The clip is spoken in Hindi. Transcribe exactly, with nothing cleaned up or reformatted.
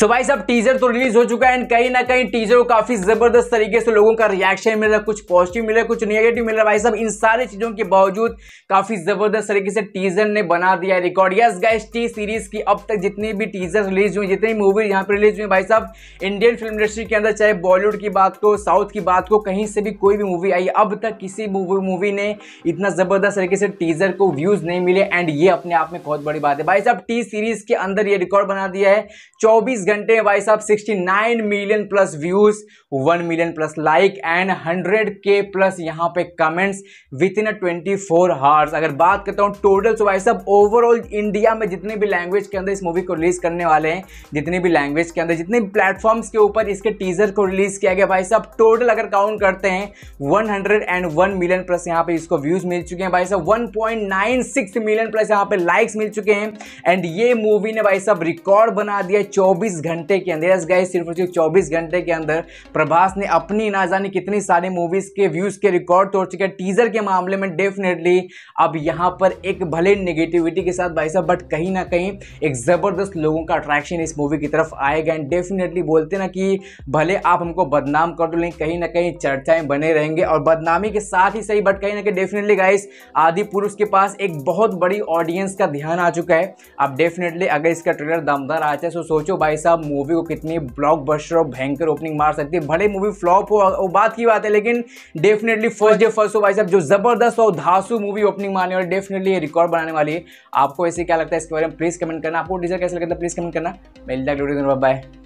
सो भाई साहब टीजर तो रिलीज हो चुका है एंड कहीं ना कहीं टीजर को काफी जबरदस्त तरीके से लोगों का रिएक्शन मिल रहा है, कुछ पॉजिटिव मिल रहा है, कुछ नेगेटिव मिल रहा है। भाई साहब इन सारी चीजों के बावजूद काफी जबरदस्त तरीके से टीजर ने बना दिया record. Yes guys, T series की अब तक जितनी भी टीजर रिलीज हुई, जितनी मूवीज यहाँ पर रिलीज हुई भाई साहब इंडियन फिल्म इंडस्ट्री के अंदर, चाहे बॉलीवुड की बात को, साउथ की बात को, कहीं से भी कोई भी मूवी आई, अब तक किसी मूवी ने इतना जबरदस्त तरीके से टीजर को व्यूज नहीं मिले एंड ये अपने आप में बहुत बड़ी बात है। भाई साहब टी सीरीज के अंदर ये रिकॉर्ड बना दिया है चौबीस घंटे में भाई साहब उनहत्तर मिलियन प्लस व्यूज, एक million plus like and hundred के प्लस यहाँ पे comments within twenty four hours. अगर बात करता हूँ टोटल, तो भाई साहब ओवरऑल इंडिया में जितने भी लैंग्वेज के अंदर इस मूवी को रिलीज करने वाले हैं, जितने भी लैंग्वेज के अंदर, जितने भी प्लेटफॉर्म्स के ऊपर इसके टीजर को रिलीज किया गया भाई साहब, टोटल अगर काउंट करते हैं एक सौ एक मिलियन प्लस यहाँ पे इसको व्यूज मिल चुके हैं। भाई साहब एक पॉइंट नौ छह मिलियन प्लस यहाँ पे लाइक्स मिल चुके हैं एंड ये मूवी ने भाई साहब रिकॉर्ड बना दिया चौबीस घंटे के अंदर। यस गाइस, सिर्फ चौबीस घंटे के अंदर प्रभास ने अपनी ना जाने कितनी सारी मूवीज के व्यूज के रिकॉर्ड तोड़ चुके हैं टीजर के मामले में। डेफिनेटली अब यहां पर एक भले नेगेटिविटी के साथ भाई साहब, बट कहीं ना कहीं एक जबरदस्त लोगों का अट्रैक्शन इस मूवी की तरफ आएगा एंड डेफिनेटली बोलते ना कि भले आप हमको बदनाम कर दो, लेकिन कहीं ना कहीं चर्चाएं बने रहेंगे और बदनामी के साथ ही सही, बट कहीं ना कहीं डेफिनेटली गाइस आदिपुरुष के पास एक बहुत बड़ी ऑडियंस का ध्यान आ चुका है। अब डेफिनेटली अगर इसका ट्रेलर दमदार आता है तो सोचो भाई साहब मूवी को कितनी ब्लॉकबस्टर और भयंकर ओपनिंग मार सकती है। भले मूवी फ्लॉप हो वो बात की बात है, लेकिन डेफिनेटली फर्स्ट डे फर्स्ट हो भाई साहब जो जबरदस्त और धांसू मूवी ओपनिंग मारने वाली, डेफिनेटली ये रिकॉर्ड बनाने वाली है। आपको ऐसे क्या लगता है इसके बारे में प्लीज कमेंट करना, आपको टीजर कैसे लगता है प्लीज कमेंट करना। मिलता है, बाय।